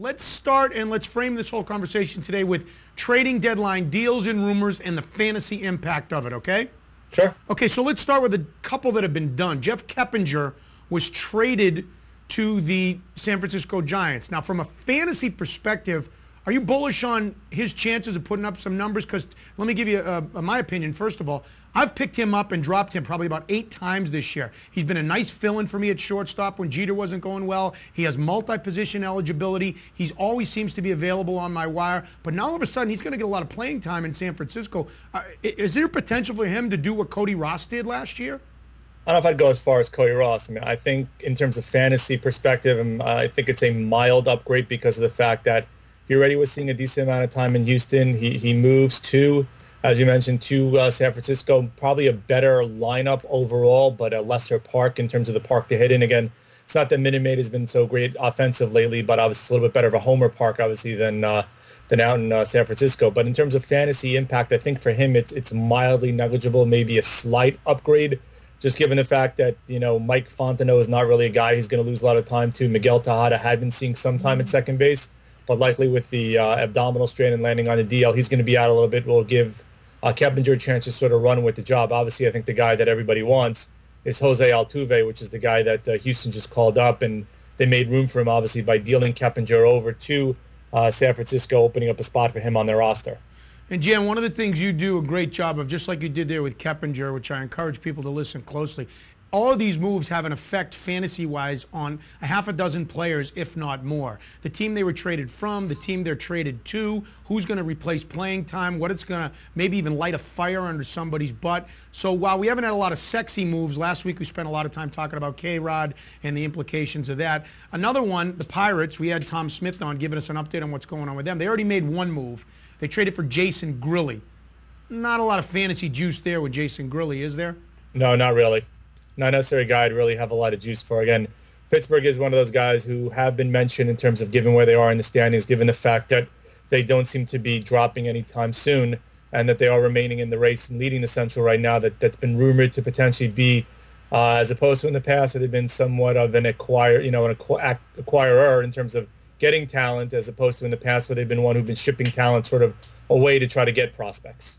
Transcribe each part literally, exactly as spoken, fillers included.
Let's start and let's frame this whole conversation today with trading deadline deals and rumors and the fantasy impact of it, okay? Sure. Okay, so let's start with a couple that have been done. Jeff Keppinger was traded to the San Francisco Giants. Now, from a fantasy perspective, are you bullish on his chances of putting up some numbers? Because let me give you a, a, my opinion, first of all. I've picked him up and dropped him probably about eight times this year. He's been a nice fill-in for me at shortstop when Jeter wasn't going well. He has multi-position eligibility. He always seems to be available on my wire. But now all of a sudden, he's going to get a lot of playing time in San Francisco. Uh, is there potential for him to do what Cody Ross did last year? I don't know if I'd go as far as Cody Ross. I mean, I think in terms of fantasy perspective, um, I think it's a mild upgrade because of the fact that he already was seeing a decent amount of time in Houston. He, he moves to... As you mentioned, to uh, San Francisco, probably a better lineup overall, but a lesser park in terms of the park to hit in. Again, it's not that Minute Maid has been so great offensive lately, but obviously it's a little bit better of a homer park, obviously, than uh, than out in uh, San Francisco. But in terms of fantasy impact, I think for him it's it's mildly negligible, maybe a slight upgrade, just given the fact that, you know, Mike Fontenot is not really a guy he's going to lose a lot of time to. Miguel Tejada had been seeing some time at second base, but likely with the uh, abdominal strain and landing on the D L, he's going to be out a little bit. We'll give Uh, Keppinger a chance to sort of run with the job. Obviously, I think the guy that everybody wants is Jose Altuve, which is the guy that uh, Houston just called up, and they made room for him, obviously, by dealing Keppinger over to uh, San Francisco, opening up a spot for him on their roster. And, Jan, one of the things you do a great job of, just like you did there with Keppinger, which I encourage people to listen closely, all of these moves have an effect fantasy-wise on a half a dozen players, if not more. The team they were traded from, the team they're traded to, who's going to replace playing time, what it's going to maybe even light a fire under somebody's butt. So while we haven't had a lot of sexy moves, last week we spent a lot of time talking about K-Rod and the implications of that. Another one, the Pirates, we had Tom Smith on giving us an update on what's going on with them. They already made one move. They traded for Jason Grilli. Not a lot of fantasy juice there with Jason Grilli, is there? No, not really. Not necessarily a guy I'd really have a lot of juice for. Again, Pittsburgh is one of those guys who have been mentioned in terms of given where they are in the standings, given the fact that they don't seem to be dropping anytime soon and that they are remaining in the race and leading the Central right now. That, that's been rumored to potentially be, uh, as opposed to in the past, where they've been somewhat of an acquire, you know, an acqu- acquirer in terms of getting talent, as opposed to in the past where they've been one who've been shipping talent sort of away to try to get prospects.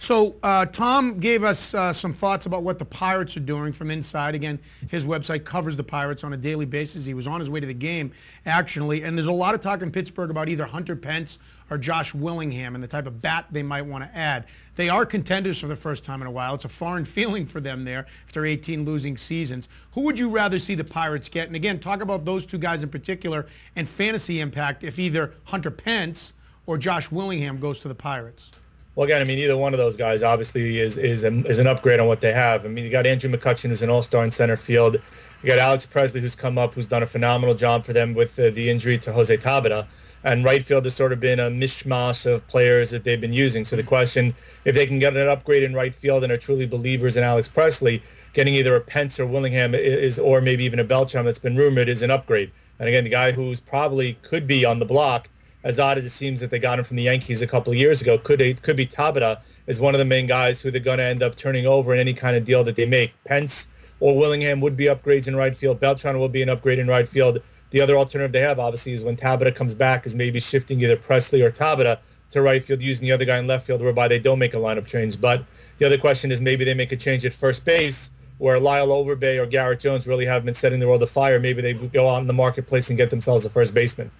So uh, Tom gave us uh, some thoughts about what the Pirates are doing from inside. Again, his website covers the Pirates on a daily basis. He was on his way to the game, actually. And there's a lot of talk in Pittsburgh about either Hunter Pence or Josh Willingham and the type of bat they might want to add. They are contenders for the first time in a while. It's a foreign feeling for them there after eighteen losing seasons. Who would you rather see the Pirates get? And again, talk about those two guys in particular and fantasy impact if either Hunter Pence or Josh Willingham goes to the Pirates. Well, again, I mean, either one of those guys obviously is is, a, is an upgrade on what they have. I mean, you got Andrew McCutchen, who's an all-star in center field. You got Alex Presley, who's come up, who's done a phenomenal job for them with uh, the injury to Jose Tabata. And right field has sort of been a mishmash of players that they've been using. So the question, if they can get an upgrade in right field and are truly believers in Alex Presley, getting either a Pence or Willingham is, or maybe even a Belcham that's been rumored, is an upgrade. And again, the guy who's probably could be on the block, as odd as it seems that they got him from the Yankees a couple of years ago, could they, could be Tabata, is one of the main guys who they're going to end up turning over in any kind of deal that they make. Pence or Willingham would be upgrades in right field. Beltran will be an upgrade in right field. The other alternative they have, obviously, is when Tabata comes back, is maybe shifting either Presley or Tabata to right field, using the other guy in left field, whereby they don't make a lineup change. But the other question is maybe they make a change at first base, where Lyle Overbay or Garrett Jones really have been setting the world afire. Maybe they go out in the marketplace and get themselves a first baseman.